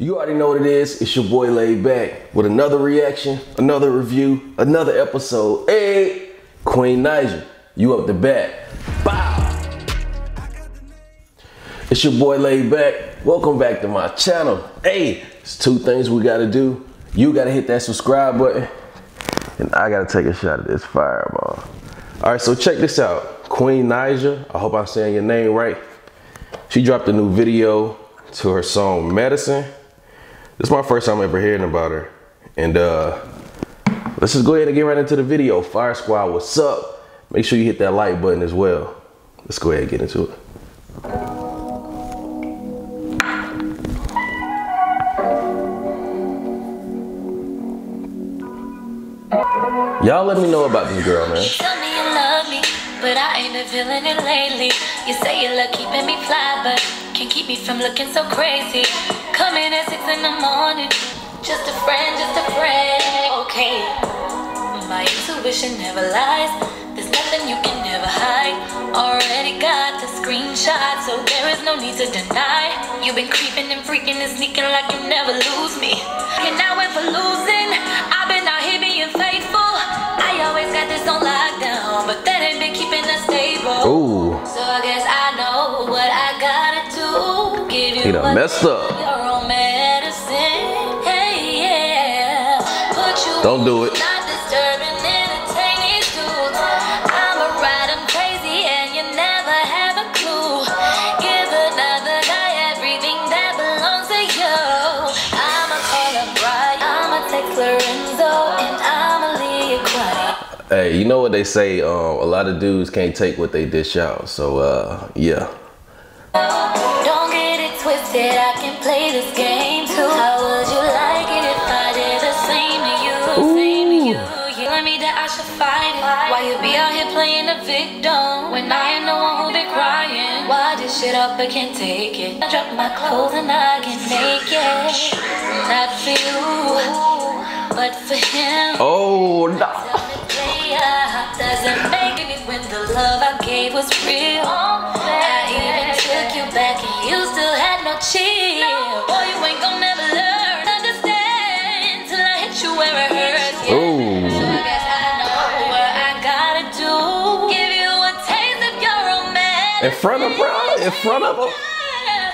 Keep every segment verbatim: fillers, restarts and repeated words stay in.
You already know what it is. It's your boy Laid Back with another reaction, another review, another episode. Hey, Queen Naija, you up the bat. Bow. It's your boy Laid Back. Welcome back to my channel. Hey, it's two things we gotta do. You gotta hit that subscribe button, and I gotta take a shot of this fireball. All right, so check this out. Queen Naija, I hope I'm saying your name right. She dropped a new video to her song Medicine. This is my first time ever hearing about her. And uh, let's just go ahead and get right into the video. Fire Squad, what's up? Make sure you hit that like button as well. Let's go ahead and get into it. Y'all let me know about this girl, man. You told me you love me, but I ain't been feeling it lately. You say your love keeping me fly, but can't keep me from looking so crazy. Coming at six in the morning, just a friend, just a friend. Okay, my intuition never lies. There's nothing you can never hide. Already got the screenshot, so there is no need to deny. You've been creeping and freaking and sneaking like you never lose me. And now if we're losing, I've been out here being faithful. I always got this on lockdown, but that ain't been keeping us stable. Ooh. So I guess I know what I gotta do. Give you a messed up. Don't do it. Not disturbing, entertaining dudes. I'm a ride, I'm crazy, and you never have a clue. Give another guy everything that belongs to you. I'ma call a bride, I'ma take Lorenzo, and I'ma leave you quiet. Hey, you know what they say, um, a lot of dudes can't take what they dish out, so uh, yeah. Don't get it twisted, I can play this game too. How would you like it if I did the same to you? Why you be out here playing the victim when I am the one who been crying? Why this shit up, I can't take it. I drop my clothes and I get naked. Not for you, but for him. Oh no! Doesn't make me when the love I gave was real. I even took you back and you still had no chill. Boy, you ain't gon' never learn, understand till I hit you where it hurts. Yeah. Ooh. In front of bro, in front of him.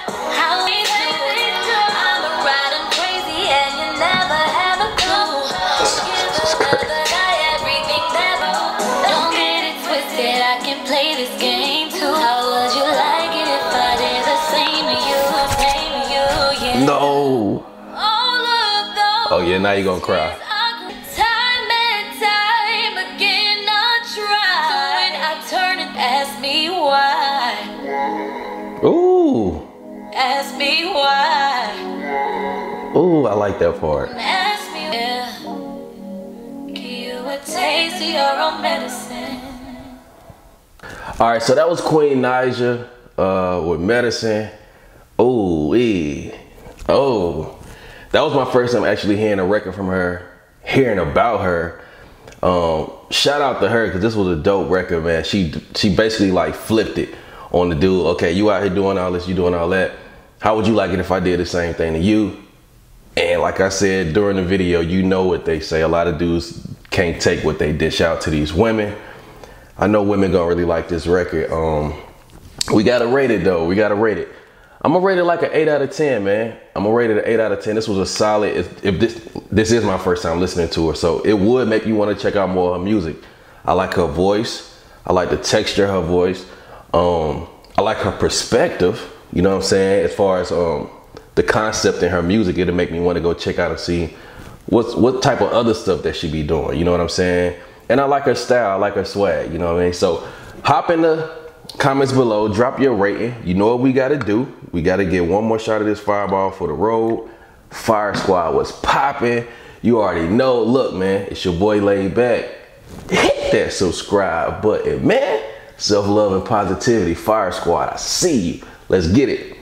How we I'm a ride, I'm crazy, and you never have a clue. Jesus Christ. Don't get it twisted, I can play this game too. How would you like it if I did the same to you? Same to you, yeah. No. Oh yeah, now you're gonna cry. Ooh. Ask me why. Ooh, I like that part. Ask me why. Give you a taste of your own medicine. All right, so that was Queen Naija uh, with Medicine. Ooh, wee. Oh, that was my first time actually hearing a record from her, hearing about her. Um, shout out to her because this was a dope record, man. She she basically like flipped it on the dude. Okay, you out here doing all this, you doing all that. How would you like it if I did the same thing to you? And like I said during the video, you know what they say. A lot of dudes can't take what they dish out to these women. I know women gonna really like this record. Um, we gotta rate it though. We gotta rate it. I'm gonna rate it like an eight out of ten, man. I'm gonna rate it an eight out of ten. This was a solid, if, if this, this is my first time listening to her, so it would make you wanna check out more of her music. I like her voice. I like the texture of her voice. Um, I like her perspective, you know what I'm saying? As far as um, the concept in her music, it'll make me want to go check out and see what's, what type of other stuff that she be doing, you know what I'm saying? And I like her style, I like her swag, you know what I mean? So hop in the comments below, drop your rating. You know what we got to do. We got to get one more shot of this fireball for the road. Fire Squad was popping. You already know. Look, man, it's your boy Laid Back. Hit that subscribe button, man. Self-love and positivity. Fire Squad, I see you. Let's get it.